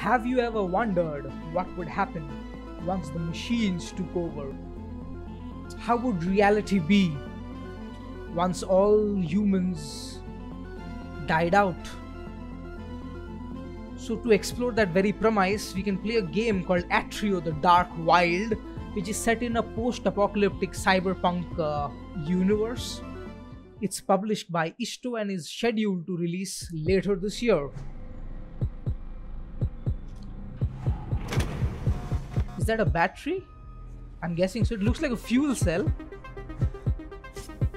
Have you ever wondered what would happen once the machines took over? How would reality be once all humans died out? So to explore that very premise, we can play a game called Atrio the Dark Wild, which is set in a post-apocalyptic cyberpunk universe. It's published by Isto and is scheduled to release later this year. Is that a battery? I'm guessing so. It looks like a fuel cell.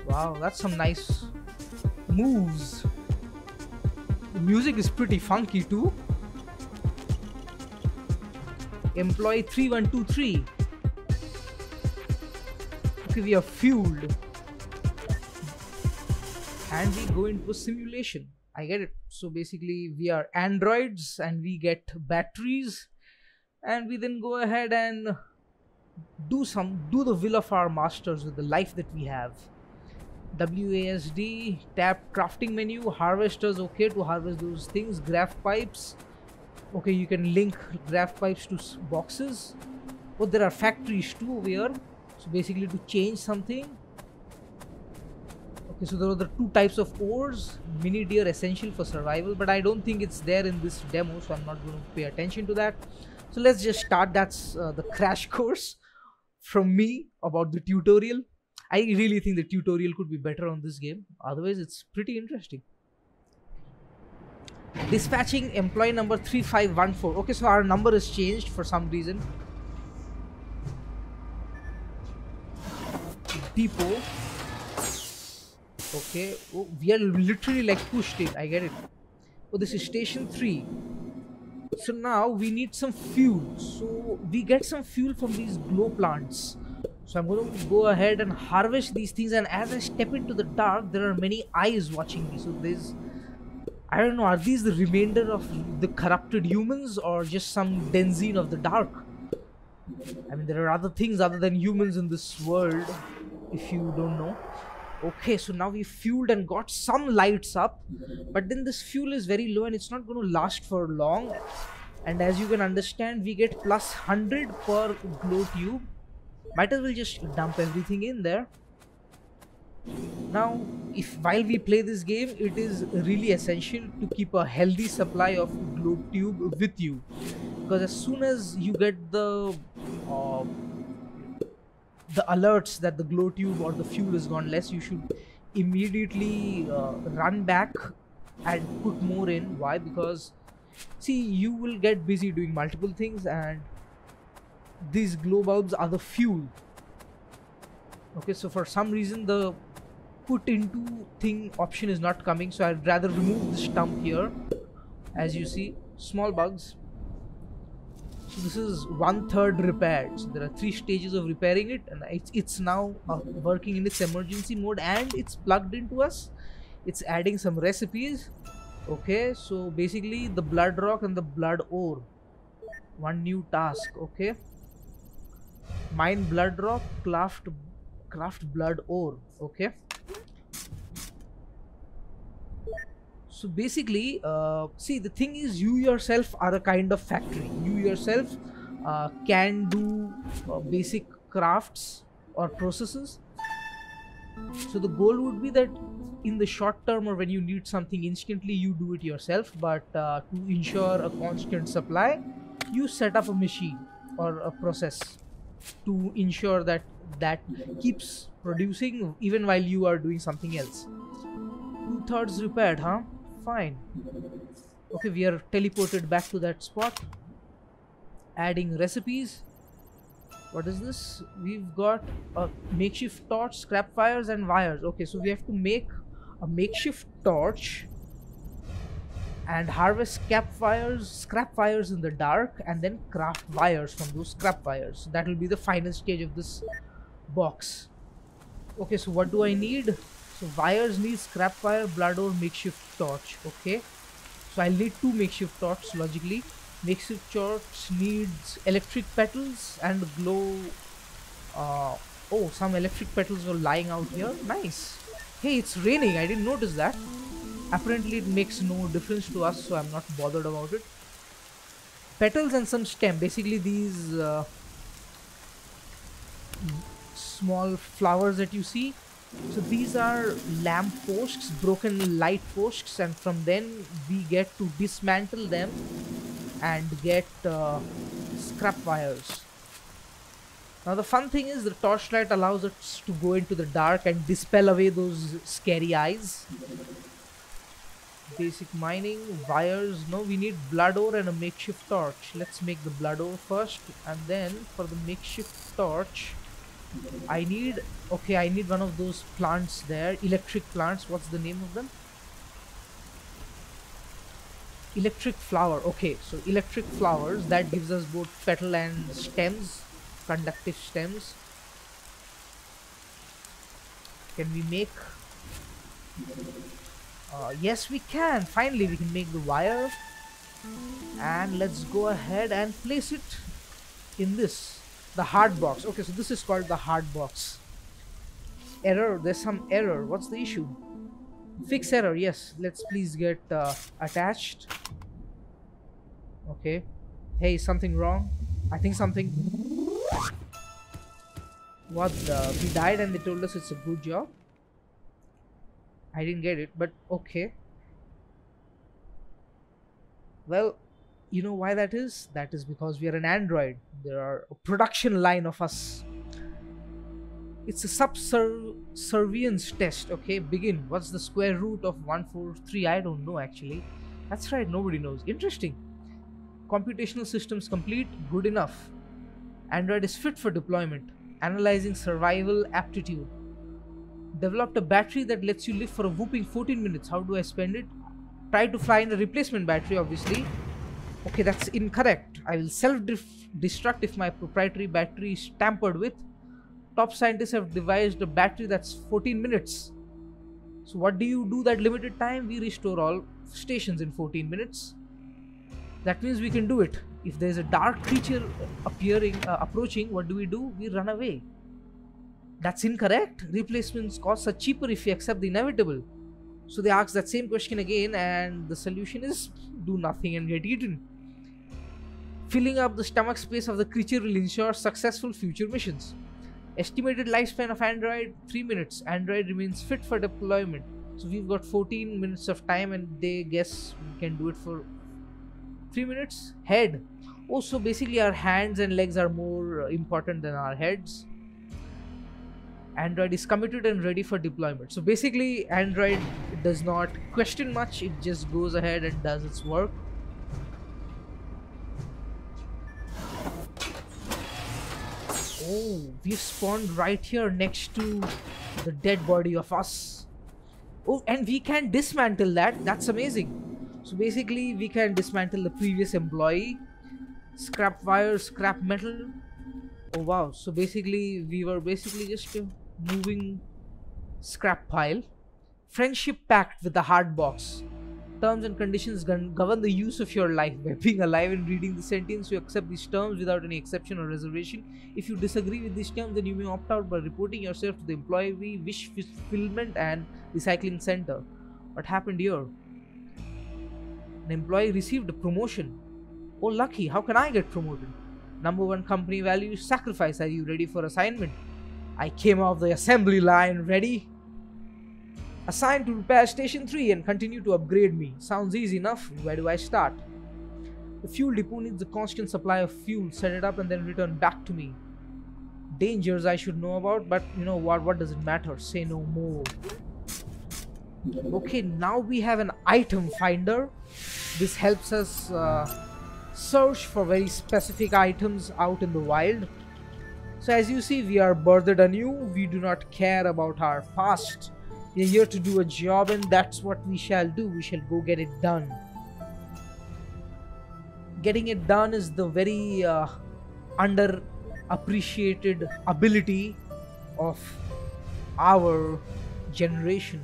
Wow, that's some nice moves. The music is pretty funky too. Employee 3123. Okay, we are fueled. And we go into a simulation. I get it. So basically we are androids and we get batteries. And we then go ahead and do the will of our masters with the life that we have. WASD, tap crafting menu, harvesters, okay, to harvest those things, graph pipes. Okay, you can link graph pipes to boxes. Oh, there are factories too over here. So basically to change something. Okay, so there are the two types of ores. Mini deer essential for survival, but I don't think it's there in this demo, so I'm not going to pay attention to that. So let's just start. That's the crash course from me about the tutorial. I really think the tutorial could be better on this game. Otherwise, it's pretty interesting. Dispatching employee number 3514. Okay, so our number is changed for some reason. Depot. Okay, oh, we are literally like pushed in. I get it. Oh, this is station 3. So now we need some fuel, so we get some fuel from these glow plants. So I'm going to go ahead and harvest these things, and as I step into the dark, there are many eyes watching me. So there's, I don't know, are these the remainder of the corrupted humans or just some denzine of the dark? I mean, there are other things other than humans in this world, if you don't know. Okay, so now we fueled and got some lights up, but then this fuel is very low and it's not going to last for long. And as you can understand, we get plus 100 per glow tube. Might as well just dump everything in there. Now, while we play this game, it is really essential to keep a healthy supply of glow tube with you, because as soon as you get the alerts that the glow tube or the fuel is gone less, you should immediately run back and put more in. Why? Because see, you will get busy doing multiple things, and these glow bulbs are the fuel. Okay, so for some reason the put into thing option is not coming, so I'd rather remove this stump here. As you see, small bugs. So this is 1/3 repaired. So there are 3 stages of repairing it, and it's now working in its emergency mode, and it's plugged into us. It's adding some recipes. Okay, so basically the blood rock and the blood ore. One new task. Okay, mine blood rock, craft blood ore. Okay, so basically see, the thing is, you yourself are a kind of factory. You yourself can do basic crafts or processes. So the goal would be that in the short term, or when you need something instantly, you do it yourself. But to ensure a constant supply, you set up a machine or a process to ensure that that keeps producing even while you are doing something else. 2/3 repaired, huh? Fine. Okay, we are teleported back to that spot. Adding recipes. What is this? We've got a makeshift torch, scrap fires, and wires. Okay, so we have to make a makeshift torch and harvest scrap fires in the dark, and then craft wires from those scrap fires. That will be the final stage of this box. Okay, so what do I need? So wires need scrap fire, blood ore, makeshift torch. Okay, so I'll need 2 makeshift torches logically. Makeshift torch needs electric petals and glow. Oh, some electric petals were lying out here. Nice. Hey, it's raining. I didn't notice that. Apparently it makes no difference to us, so I'm not bothered about it. petals and some stem. Basically these small flowers that you see. So these are lamp posts, broken light posts, and from then we get to dismantle them and get scrap wires. Now the fun thing is the torchlight allows us to go into the dark and dispel away those scary eyes. Basic mining, wires, no, we need blood ore and a makeshift torch. Let's make the blood ore first, and then for the makeshift torch I need, okay, I need one of those plants there, electric plants. What's the name of them? Electric flower. Okay, so electric flowers, that gives us both petal and stems, conductive stems. Can we make, yes we can, finally we can make the wire. And let's go ahead and place it in this, the hard box. Okay, so this is called the hard box. Error, there's some error. What's the issue? Fix error, yes. Let's please get attached. Okay. Hey, something wrong. I think something... What the... We died and they told us it's a good job. I didn't get it, but okay. Well... You know why that is? That is because we are an android. There are a production line of us. It's a subservience test. Okay, begin. What's the square root of 143? I don't know actually. That's right, nobody knows. Interesting. Computational systems complete. Good enough. Android is fit for deployment. Analyzing survival aptitude. Developed a battery that lets you live for a whooping 14 minutes. How do I spend it? Try to find a replacement battery, obviously. Okay, that's incorrect. I will self-destruct if my proprietary battery is tampered with. Top scientists have devised a battery that's 14 minutes. So what do you do that limited time? We restore all stations in 14 minutes. That means we can do it. If there's a dark creature approaching, what do? We run away. That's incorrect. Replacements costs are cheaper if you accept the inevitable. So they ask that same question again and the solution is do nothing and get eaten. Filling up the stomach space of the creature will ensure successful future missions. Estimated lifespan of Android, 3 minutes. Android remains fit for deployment. So we've got 14 minutes of time and they guess we can do it for 3 minutes. Head. Also basically our hands and legs are more important than our heads. Android is committed and ready for deployment. So basically Android does not question much, it just goes ahead and does its work. Oh, we've spawned right here next to the dead body of us. Oh, and we can dismantle that. That's amazing. So basically we can dismantle the previous employee. Scrap wire, scrap metal. Oh wow, so basically we were just moving scrap pile. Friendship pact with the hard box. Terms and conditions govern the use of your life. By being alive and reading the sentence, you accept these terms without any exception or reservation. If you disagree with these terms, then you may opt out by reporting yourself to the employee wish fulfillment and recycling center. What happened here? An employee received a promotion. Oh lucky, how can I get promoted? Number one company value, sacrifice. Are you ready for assignment? I came off the assembly line ready. Assigned to repair station 3 and continue to upgrade me. Sounds easy enough. Where do I start? The fuel depot needs a constant supply of fuel. Set it up and then return back to me. Dangers I should know about, but you know what does it matter? Say no more. Okay, now we have an item finder. This helps us search for very specific items out in the wild. So as you see, we are birthed anew. We do not care about our past. We are here to do a job and that's what we shall do. We shall go get it done. Getting it done is the very underappreciated ability of our generation.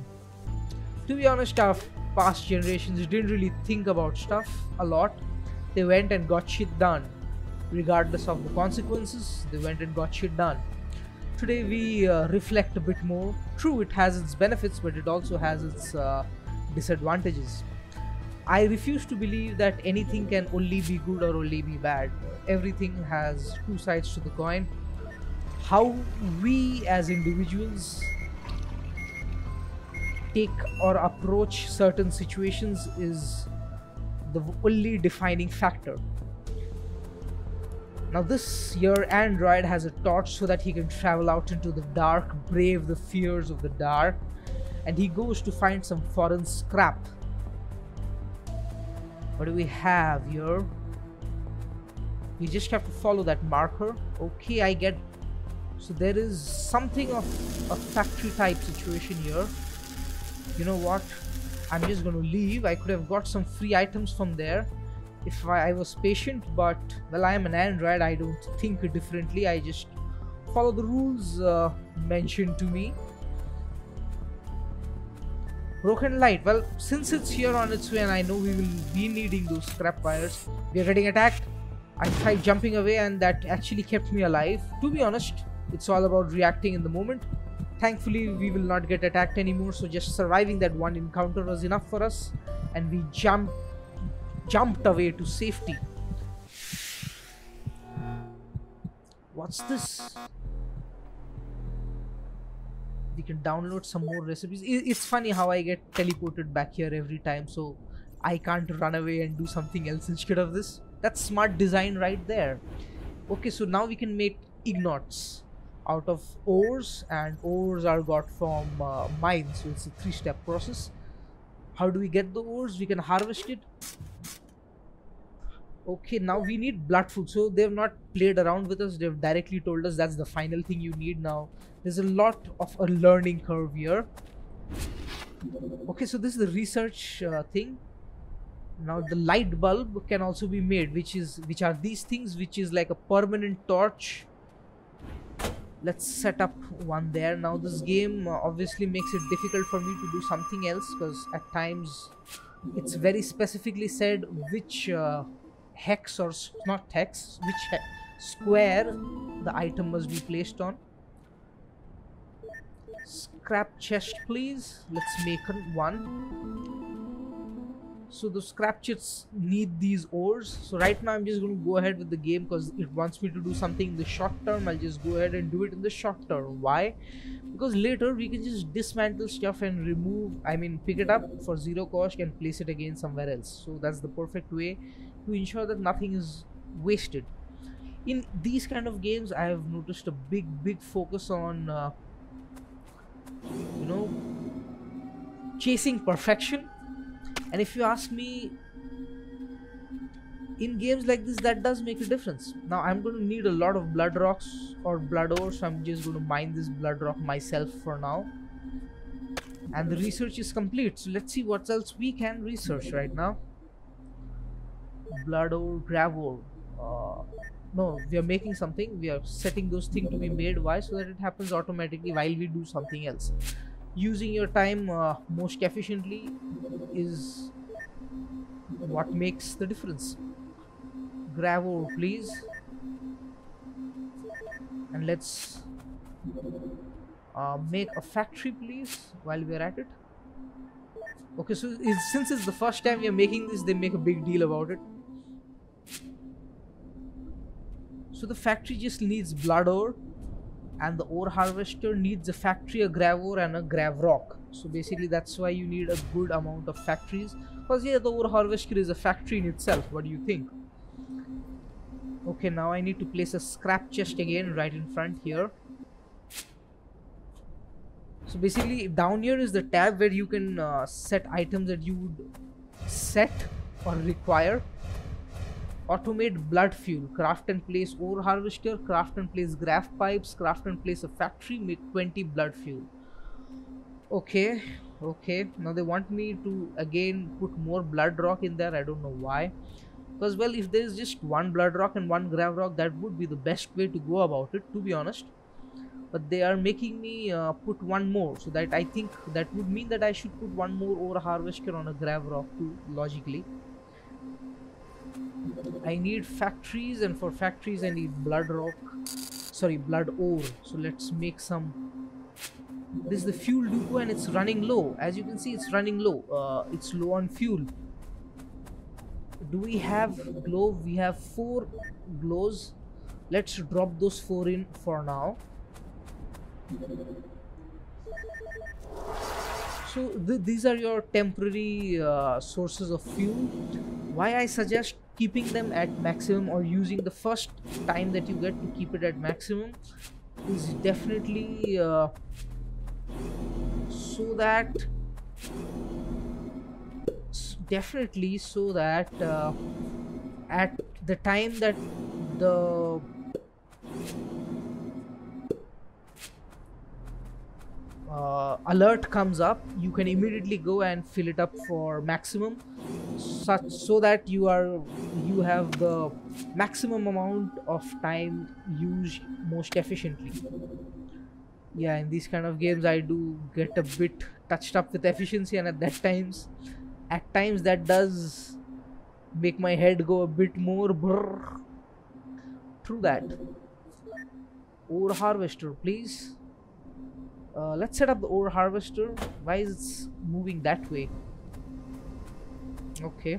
To be honest, our past generations didn't really think about stuff a lot. They went and got shit done. Regardless of the consequences, they went and got shit done. Today we reflect a bit more. True, it has its benefits, but it also has its disadvantages. I refuse to believe that anything can only be good or only be bad. Everything has two sides to the coin. How we as individuals take or approach certain situations is the only defining factor. Now this year Android has a torch so that he can travel out into the dark, brave the fears of the dark, and he goes to find some foreign scrap. What do we have here? We just have to follow that marker. Okay, I get. So there is something of a factory type situation here. You know what? I'm just going to leave. I could have got some free items from there if I was patient, but well, I am an android. I don't think differently. I just follow the rules mentioned to me. Broken light. Well, since it's here on its way and I know we will be needing those scrap wires, we are getting attacked. I tried jumping away and that actually kept me alive. To be honest, it's all about reacting in the moment. Thankfully, we will not get attacked anymore, so just surviving that one encounter was enough for us, and we jumped away to safety. What's this? We can download some more recipes. It's funny how I get teleported back here every time, so I can't run away and do something else instead of this. That's smart design right there. Okay, so now we can make ignots out of ores, and ores are got from mines, so it's a three-step process. How do we get the ores? We can harvest it. Okay, now we need blood food, so they've not played around with us. They've directly told us that's the final thing you need now. There's a lot of a learning curve here. Okay, so this is the research thing. Now the light bulb can also be made, which are these things, which is like a permanent torch. Let's set up one there. Now this game obviously makes it difficult for me to do something else, because at times it's very specifically said which hex or not hex, which square the item must be placed on. Scrap chest, please. Let's make one. So the scrap chests need these ores. So right now I'm just going to go ahead with the game because it wants me to do something in the short term. I'll just go ahead and do it in the short term. Why? Because later we can just dismantle stuff and remove, I mean pick it up for zero cost and place it again somewhere else. So that's the perfect way to ensure that nothing is wasted. In these kind of games, I have noticed a big focus on you know, chasing perfection. And if you ask me, in games like this, that does make a difference. Now I'm going to need a lot of blood rocks or blood ores, so I'm just going to mine this blood rock myself for now. And the research is complete, so let's see what else we can research right now. Blood ore, gravel. No, we are making something. We are setting those things to be made. Why? So that it happens automatically while we do something else. Using your time most efficiently is what makes the difference. Gravel, please. And let's make a factory, please, while we are at it. Okay, so since it's the first time we are making this, they make a big deal about it. So the factory just needs blood ore, and the ore harvester needs a factory, a grav ore and a grav rock. So basically that's why you need a good amount of factories, because yeah, the ore harvester is a factory in itself. What do you think? Okay, now I need to place a scrap chest again right in front here. So basically down here is the tab where you can set items that you would set or require. Automate blood fuel, craft and place ore harvester, craft and place graph pipes, craft and place a factory, make 20 blood fuel. Okay, okay. Now they want me to again put more blood rock in there. I don't know why. Because well, if there is just one blood rock and one grav rock, that would be the best way to go about it, to be honest. But they are making me put one more, so that I think that would mean that I should put one more ore harvester on a grav rock too, logically. I need factories, and for factories I need blood ore. So let's make some. This is the fuel depot and it's running low. As you can see, it's running low. It's low on fuel. do we have glow? We have 4 glows. Let's drop those 4 in for now. So these are your temporary sources of fuel. Why I suggest keeping them at maximum, or using the first time that you get to keep it at maximum, is definitely so that at the time that the alert comes up, you can immediately go and fill it up for maximum, so that you have the maximum amount of time used most efficiently. Yeah, in these kind of games I do get a bit touched up with efficiency, and at times that does make my head go a bit more brrr through that. Ore harvester, please. Let's set up the ore harvester. Why is it moving that way? Okay,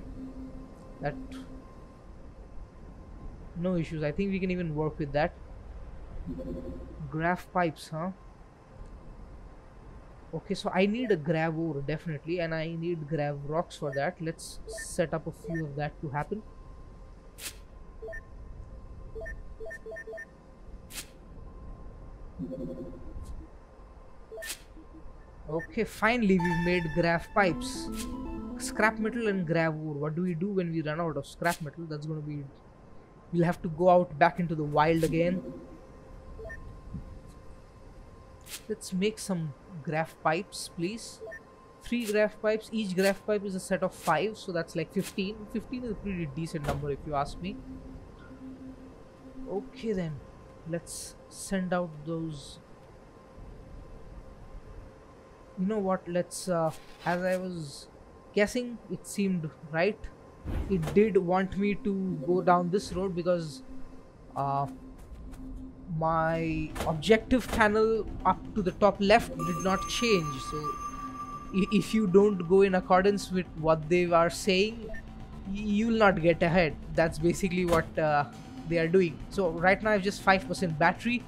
that, no issues. I think we can even work with that. Graph pipes, huh? Okay, so I need a grab ore definitely, and I need grab rocks for that. Let's set up a few of that to happen. Okay, finally we've made graph pipes. Scrap metal and grab ore. What do we do when we run out of scrap metal? That's gonna be, we'll have to go out back into the wild again. Let's make some graph pipes, please. 3 graph pipes. Each graph pipe is a set of 5, so that's like 15. 15 is a pretty decent number if you ask me. Okay then, let's send out those. You know what, let's, as I was guessing, it seemed right. It did want me to go down this road because my objective panel up to the top left did not change. So if you don't go in accordance with what they are saying, you'll not get ahead. That's basically what they are doing. So right now I have just 5% battery.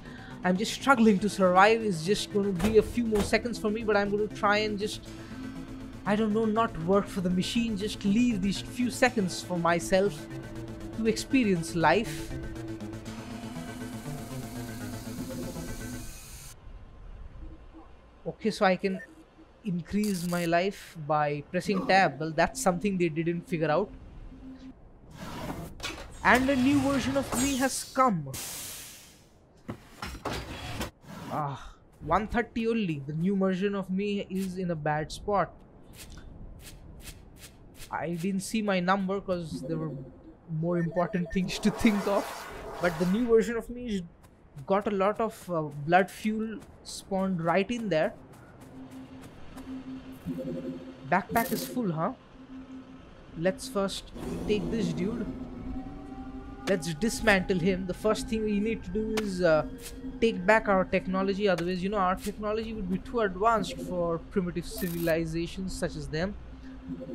I'm just struggling to survive. It's just going to be a few more seconds for me, but I'm going to try and just, I don't know, not work for the machine, just leave these few seconds for myself to experience life. Okay, so I can increase my life by pressing tab. Well, that's something they didn't figure out. And a new version of me has come. 130 only. The new version of me is in a bad spot. I didn't see my number because there were more important things to think of. But the new version of me has got a lot of blood fuel spawned right in there. Backpack is full, huh? Let's first take this dude. Let's dismantle him. The first thing we need to do is take back our technology. Otherwise, you know, our technology would be too advanced for primitive civilizations such as them.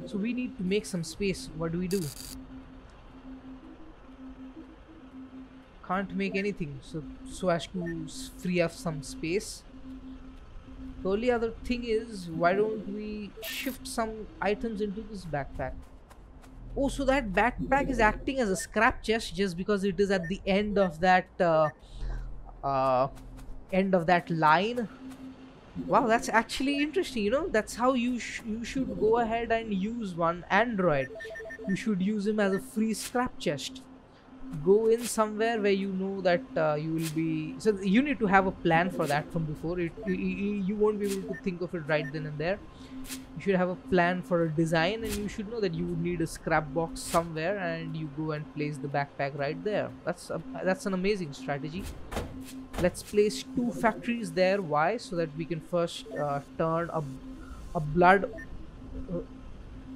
So we need to make some space. What do we do? Can't make anything, so as to free up some space. The only other thing is, why don't we shift some items into this backpack? Oh, so that backpack is acting as a scrap chest just because it is at the end of that line. Wow, that's actually interesting. You know, that's how you should go ahead and use one android. You should use him as a free scrap chest. Go in somewhere where you know that you will be, so you need to have a plan for that from before. You won't be able to think of it right then and there. You should have a plan for a design, and you should know that you would need a scrap box somewhere, and you go and place the backpack right there. That's an amazing strategy. Let's place 2 factories there. Why? So that we can first turn a blood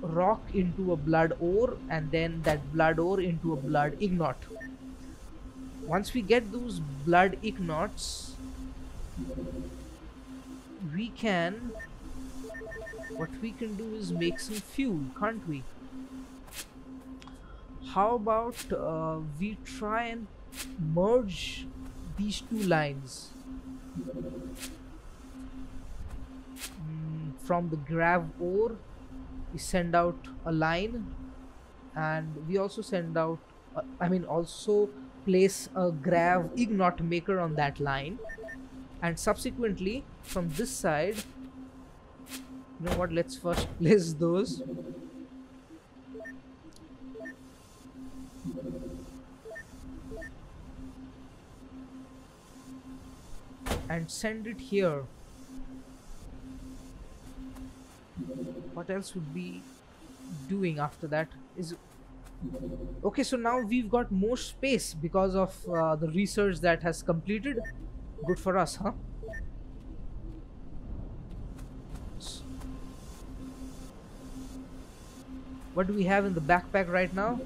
rock into a blood ore, and then that blood ore into a blood ingot. Once we get those blood ingots, we can, what we can do is make some fuel, can't we? how about we try and merge these two lines from the grav ore. We send out a line, and we also send out also place a grav ignot maker on that line, and subsequently from this side, you know what, let's first place those. And send it here. What else would be doing after that? Is okay, so now we've got more space because of the research that has completed. Good for us, huh? What do we have in the backpack right now?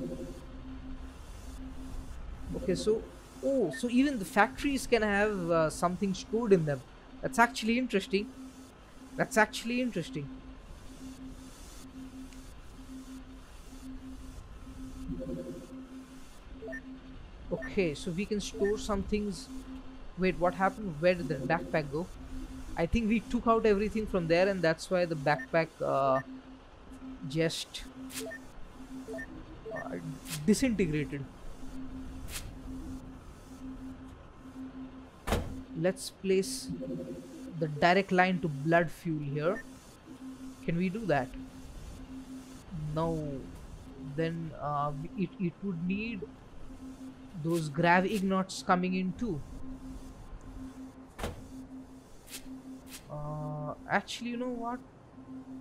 Okay, so oh, so even the factories can have something stored in them. That's actually interesting. That's actually interesting. Okay, so we can store some things. Wait, what happened? Where did the backpack go? I think we took out everything from there, and that's why the backpack just disintegrated. Let's place the direct line to blood fuel here. Can we do that? No. Then it would need those grav ignots coming in too. Actually, you know what?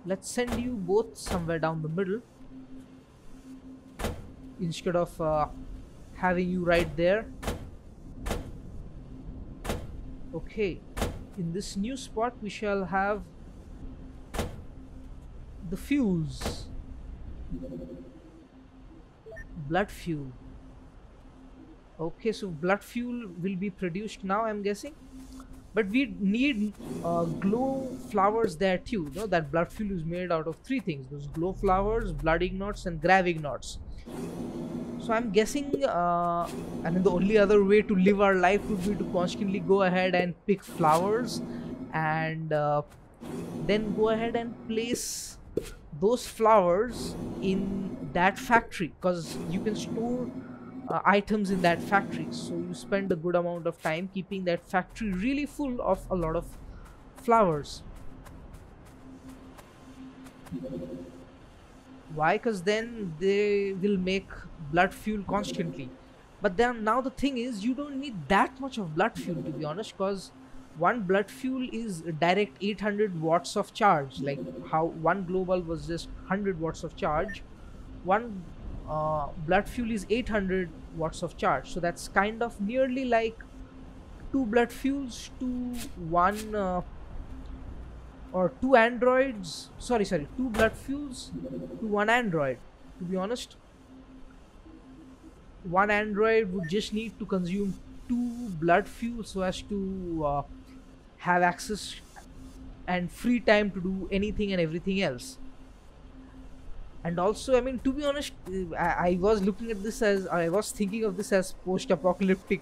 Let's send you both somewhere down the middle instead of having you right there. Okay, in this new spot we shall have the fuels. Blood fuel. Okay, so blood fuel will be produced now, I'm guessing. But we need glow flowers there too. You know that blood fuel is made out of three things: those glow flowers, blood ignots, and grav ignots. So I'm guessing and the only other way to live our life would be to constantly go ahead and pick flowers and then go ahead and place those flowers in that factory, because you can store items in that factory. So you spend a good amount of time keeping that factory really full of a lot of flowers. Why? Because then they will make blood fuel constantly. But then now the thing is, you don't need that much of blood fuel, to be honest, because one blood fuel is a direct 800 watts of charge, like how one glow bulb was just 100 watts of charge. One blood fuel is 800 watts of charge, so that's kind of nearly like two blood fuels to one or two androids, sorry, two blood fuels to one android, to be honest. One android would just need to consume two blood fuels so as to have access and free time to do anything and everything else. And also, I mean, to be honest, I was looking at this as, I was thinking of this as post-apocalyptic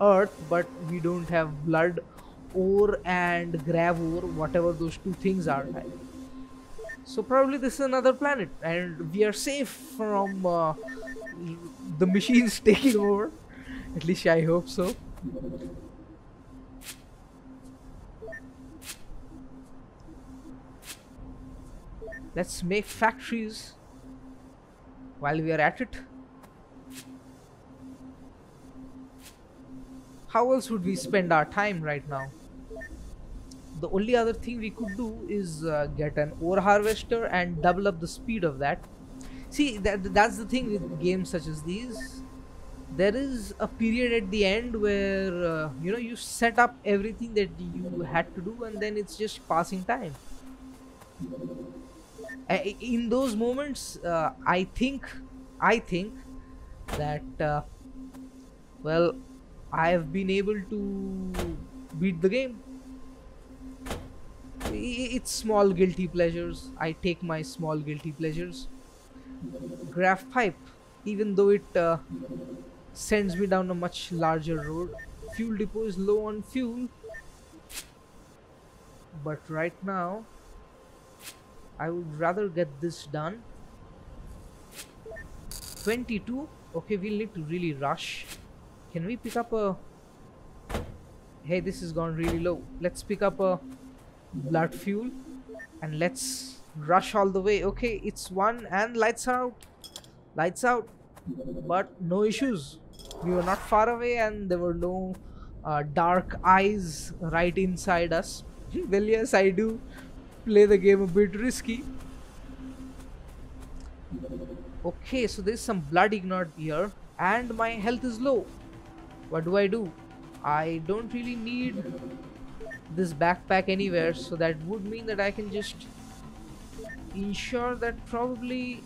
Earth, but we don't have blood ore and grav ore, whatever those two things are. So probably this is another planet, and we are safe from the machines taking over. At least I hope so. Let's make factories while we are at it. How else would we spend our time right now? The only other thing we could do is get an ore harvester and double up the speed of that. See, that's the thing with games such as these. There is a period at the end where you know, you set up everything that you had to do, and then it's just passing time. In those moments, I think that well, I have been able to beat the game. It's small guilty pleasures. I take my small guilty pleasures. Graph pipe. even though it sends me down a much larger road. Fuel depot is low on fuel, but right now I would rather get this done. 22. Okay, we'll need to really rush. Can we pick up a... Hey, this has gone really low. Let's pick up a blood fuel and let's rush all the way. Okay, it's one and lights out. Lights out. But no issues. We were not far away and there were no dark eyes right inside us. Well, yes, I do play the game a bit risky. Okay, so there's some blood ignored here and my health is low. What do? I don't really need this backpack anywhere, so that would mean that I can just ensure that probably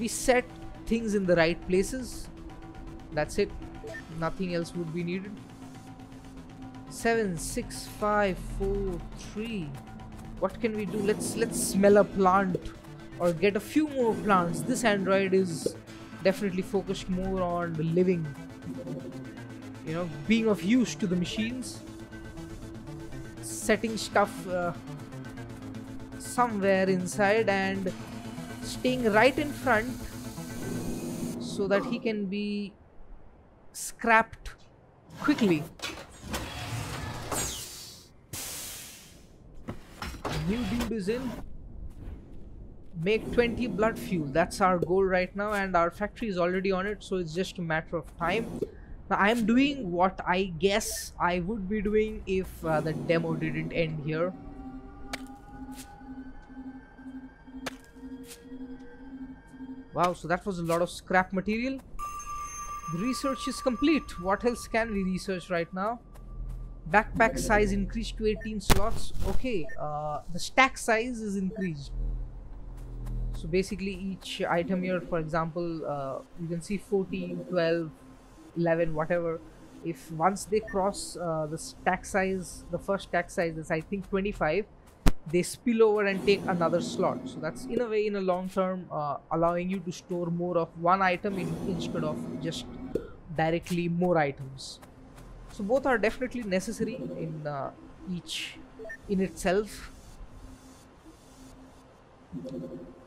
we set things in the right places. That's it. Nothing else would be needed. 7, 6, 5, 4, 3. What can we do? Let's smell a plant or get a few more plants. This android is definitely focused more on the living, you know, being of use to the machines, setting stuff somewhere inside and staying right in front so that he can be scrapped quickly. New dude is in. Make 20 blood fuel. That's our goal right now, and our factory is already on it, so it's just a matter of time. Now I'm doing what I guess I would be doing if the demo didn't end here. Wow, so that was a lot of scrap material. The research is complete. What else can we research right now? Backpack size increased to 18 slots. Okay, the stack size is increased. So basically each item here, for example, you can see 14, 12, 11, whatever. If once they cross the stack size, the first stack size is I think 25, they spill over and take another slot. So that's in a way, in a long term, allowing you to store more of one item instead of just directly more items. So both are definitely necessary in each in itself.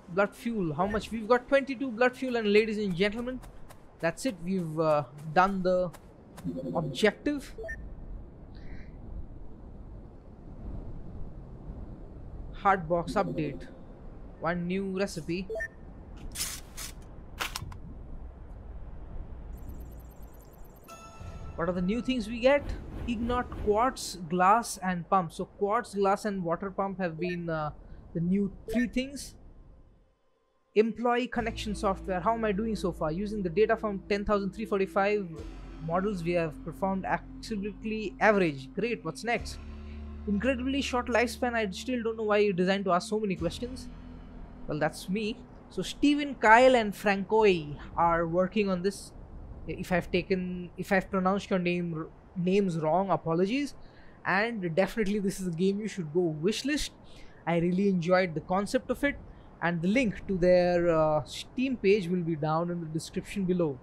Blood fuel, how much? We've got 22 blood fuel, and ladies and gentlemen, that's it. We've done the objective. Hard box update. One new recipe. What are the new things we get? Ignite quartz, glass and pump. So quartz, glass and water pump have been the new three things. Employee connection software. How am I doing so far? Using the data from 10,345 models, we have performed absolutely average. Great, what's next? Incredibly short lifespan. I still don't know why you designed to ask so many questions. Well, that's me. So Steven, Kyle and Francois are working on this. If I've pronounced your names wrong, apologies. And definitely this is a game you should go wishlist. I really enjoyed the concept of it, and the link to their Steam page will be down in the description below.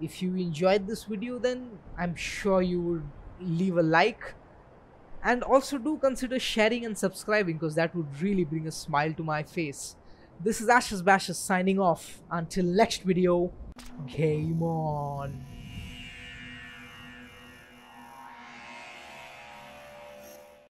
If you enjoyed this video, then I'm sure you would leave a like, and also do consider sharing and subscribing, because that would really bring a smile to my face. This is Ashes Bashes signing off. Until next video, game on.